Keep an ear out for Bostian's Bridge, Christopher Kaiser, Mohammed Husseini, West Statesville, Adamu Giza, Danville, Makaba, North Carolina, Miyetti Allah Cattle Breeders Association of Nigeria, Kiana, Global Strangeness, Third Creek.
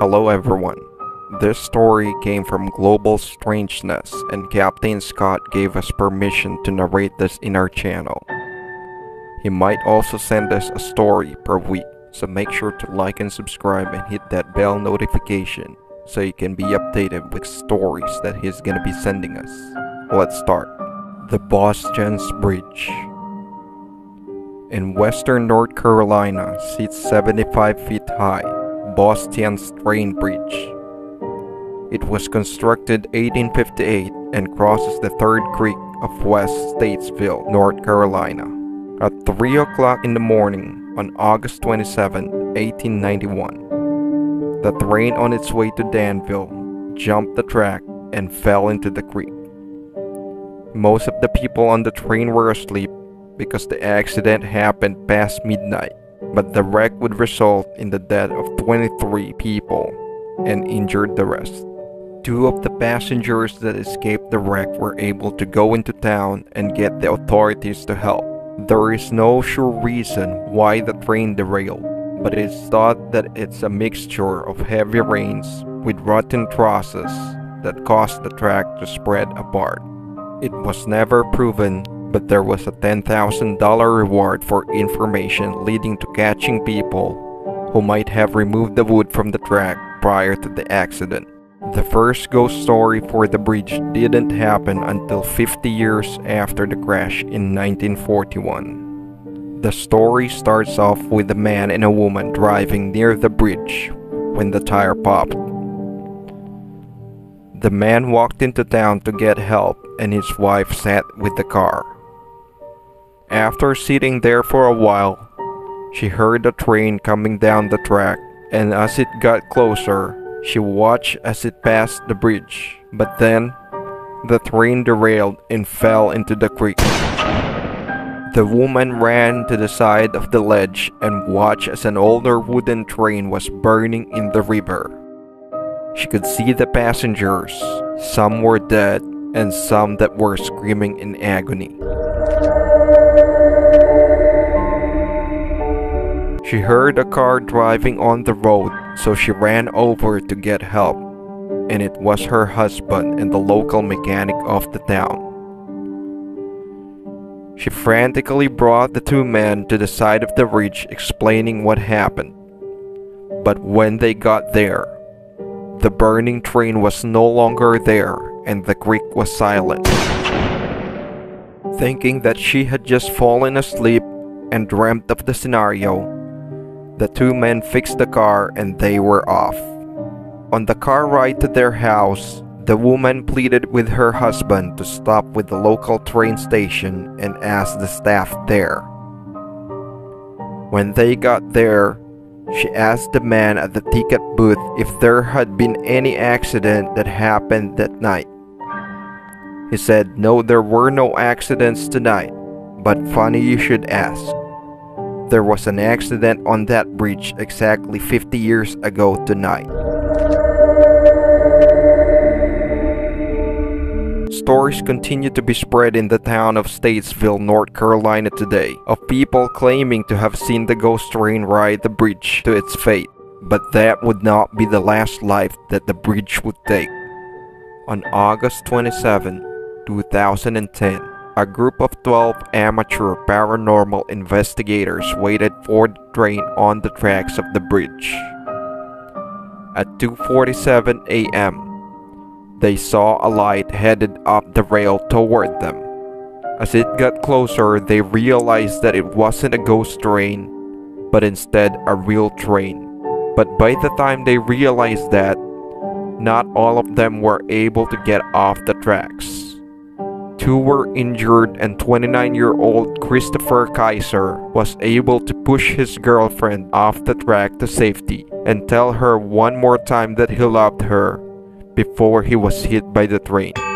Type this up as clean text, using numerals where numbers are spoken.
Hello everyone, this story came from Global Strangeness and Captain Scott gave us permission to narrate this in our channel. He might also send us a story per week, so make sure to like and subscribe and hit that bell notification so you can be updated with stories that he's gonna be sending us. Let's start. The Bostian's Bridge. In western North Carolina sits 75 feet high, Bostian's Train Bridge. It was constructed 1858 and crosses the Third Creek of West Statesville, North Carolina, at 3 o'clock in the morning on August 27, 1891. The train on its way to Danville jumped the track and fell into the creek. Most of the people on the train were asleep because the accident happened past midnight, but the wreck would result in the death of 23 people and injured the rest. 2 of the passengers that escaped the wreck were able to go into town and get the authorities to help. There is no sure reason why the train derailed, but it's thought that it's a mixture of heavy rains with rotten trusses that caused the track to spread apart. It was never proven, but there was a $10,000 reward for information leading to catching people who might have removed the wood from the track prior to the accident. The first ghost story for the bridge didn't happen until 50 years after the crash in 1941. The story starts off with a man and a woman driving near the bridge when the tire popped. The man walked into town to get help and his wife sat with the car. After sitting there for a while, she heard the train coming down the track, and as it got closer, she watched as it passed the bridge. But then, the train derailed and fell into the creek. The woman ran to the side of the ledge and watched as an older wooden train was burning in the river. She could see the passengers. Some were dead and some that were screaming in agony. She heard a car driving on the road, so she ran over to get help, and it was her husband and the local mechanic of the town. She frantically brought the 2 men to the side of the bridge, explaining what happened. But when they got there, the burning train was no longer there and the creek was silent. Thinking that she had just fallen asleep and dreamt of the scenario, the 2 men fixed the car and they were off. On the car ride to their house, the woman pleaded with her husband to stop with the local train station and asked the staff there. When they got there, she asked the man at the ticket booth if there had been any accident that happened that night. He said, "No, there were no accidents tonight, but funny you should ask. There was an accident on that bridge exactly 50 years ago tonight." Stories continue to be spread in the town of Statesville, North Carolina today, of people claiming to have seen the ghost train ride the bridge to its fate. But that would not be the last life that the bridge would take. On August 27, 2010, a group of 12 amateur paranormal investigators waited for the train on the tracks of the bridge. At 2:47 a.m., they saw a light headed up the rail toward them. As it got closer, they realized that it wasn't a ghost train, but instead a real train. But by the time they realized that, not all of them were able to get off the tracks. 2 were injured and 29-year-old Christopher Kaiser was able to push his girlfriend off the track to safety and tell her one more time that he loved her before he was hit by the train.